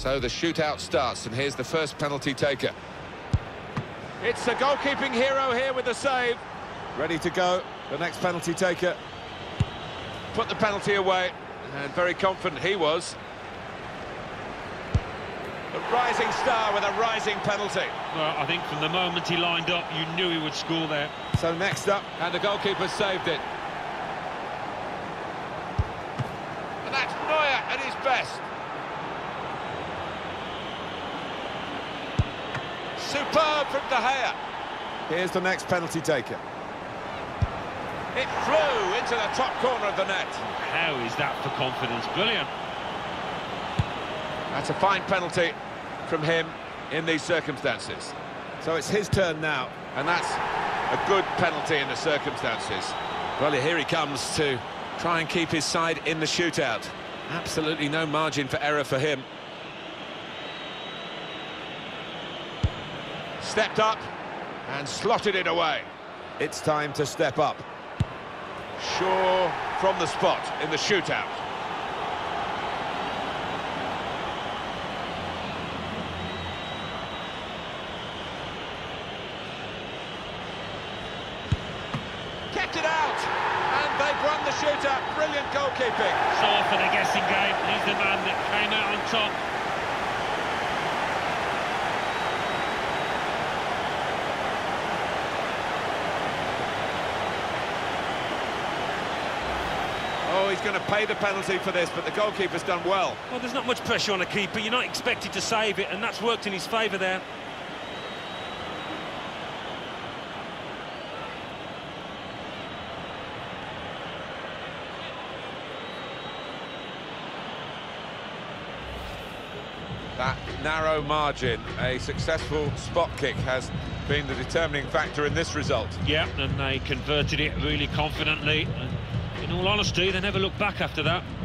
So the shootout starts, and here's the first penalty taker. It's the goalkeeping hero here with the save. Ready to go, the next penalty taker. Put the penalty away, and very confident he was. The rising star with a rising penalty. Well, I think from the moment he lined up, you knew he would score there. So next up, and the goalkeeper saved it. And that's Neuer at his best. Superb from De Gea. Here's the next penalty taker. It flew into the top corner of the net. How is that for confidence? Brilliant. That's a fine penalty from him in these circumstances. So it's his turn now, and that's a good penalty in the circumstances. Well, here he comes to try and keep his side in the shootout. Absolutely no margin for error for him. Stepped up and slotted it away. It's time to step up. Shaw from the spot in the shootout. Kept it out, and they've won the shootout. Brilliant goalkeeping. Shaw for the guessing game. He's the man that came out on top. He's going to pay the penalty for this, but the goalkeeper's done well. Well, there's not much pressure on a keeper. You're not expected to save it, and that's worked in his favour there. That narrow margin, a successful spot kick, has been the determining factor in this result. Yeah, and they converted it really confidently. In all honesty, they never looked back after that.